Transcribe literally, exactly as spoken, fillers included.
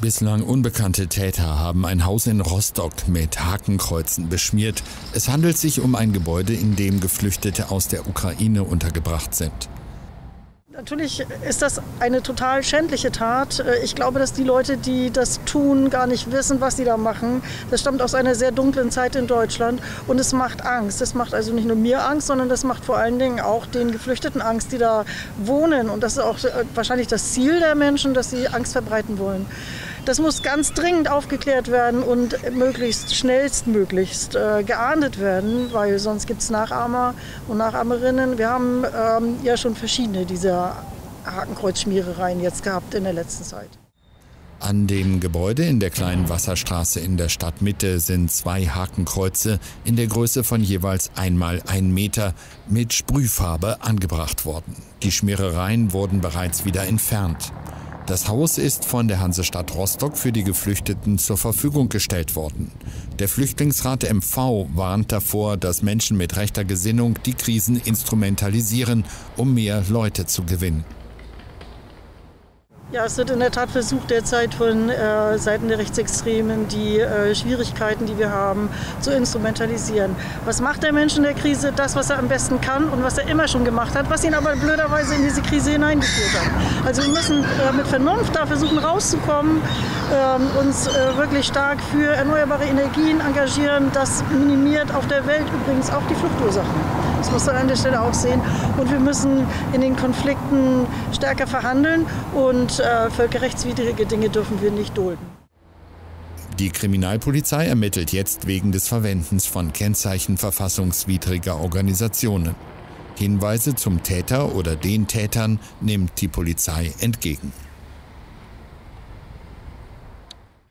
Bislang unbekannte Täter haben ein Haus in Rostock mit Hakenkreuzen beschmiert. Es handelt sich um ein Gebäude, in dem Geflüchtete aus der Ukraine untergebracht sind. Natürlich ist das eine total schändliche Tat. Ich glaube, dass die Leute, die das tun, gar nicht wissen, was sie da machen. Das stammt aus einer sehr dunklen Zeit in Deutschland und es macht Angst. Das macht also nicht nur mir Angst, sondern das macht vor allen Dingen auch den Geflüchteten Angst, die da wohnen. Und das ist auch wahrscheinlich das Ziel der Menschen, dass sie Angst verbreiten wollen. Das muss ganz dringend aufgeklärt werden und möglichst schnellstmöglichst äh, geahndet werden, weil sonst gibt es Nachahmer und Nachahmerinnen. Wir haben ähm, ja schon verschiedene dieser Hakenkreuzschmierereien jetzt gehabt in der letzten Zeit. An dem Gebäude in der kleinen Wasserstraße in der Stadtmitte sind zwei Hakenkreuze in der Größe von jeweils einmal ein Meter mit Sprühfarbe angebracht worden. Die Schmierereien wurden bereits wieder entfernt. Das Haus ist von der Hansestadt Rostock für die Geflüchteten zur Verfügung gestellt worden. Der Flüchtlingsrat M V warnt davor, dass Menschen mit rechter Gesinnung die Krisen instrumentalisieren, um mehr Leute zu gewinnen. Ja, es wird in der Tat versucht, derzeit von äh, Seiten der Rechtsextremen die äh, Schwierigkeiten, die wir haben, zu instrumentalisieren. Was macht der Mensch in der Krise? Das, was er am besten kann und was er immer schon gemacht hat, was ihn aber blöderweise in diese Krise hineingeführt hat. Also wir müssen äh, mit Vernunft da versuchen rauszukommen, äh, uns äh, wirklich stark für erneuerbare Energien engagieren. Das minimiert auf der Welt übrigens auch die Fluchtursachen. Das muss man an der Stelle auch sehen. Und wir müssen in den Konflikten stärker verhandeln und äh, völkerrechtswidrige Dinge dürfen wir nicht dulden. Die Kriminalpolizei ermittelt jetzt wegen des Verwendens von Kennzeichen verfassungswidriger Organisationen. Hinweise zum Täter oder den Tätern nimmt die Polizei entgegen.